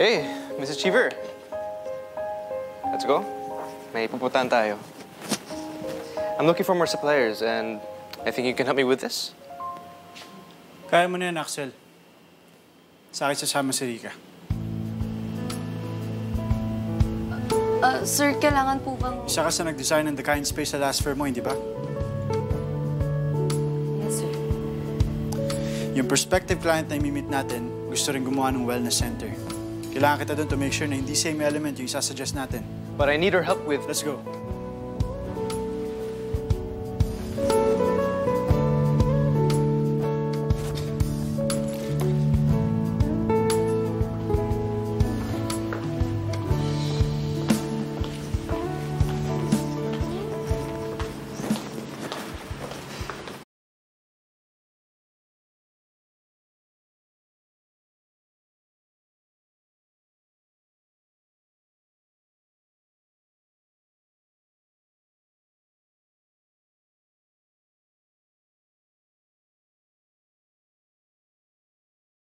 Hey, Mrs. Cheever. Let's go. May pupuntahan tayo. I'm looking for more suppliers, and I think you can help me with this. Kaya mo na yan, Axel. Sa akin sasama si Rica. Sir, kailangan po bang... Isa ka sa nag-design ng The Kind Space sa last firm mo, hindi ba? Yes, sir. Yung prospective client na i-meet natin, gusto rin gumawa ng wellness center. Kailangan kita doon to make sure na hindi same element yung isasuggest natin. But I need her help with... Let's go.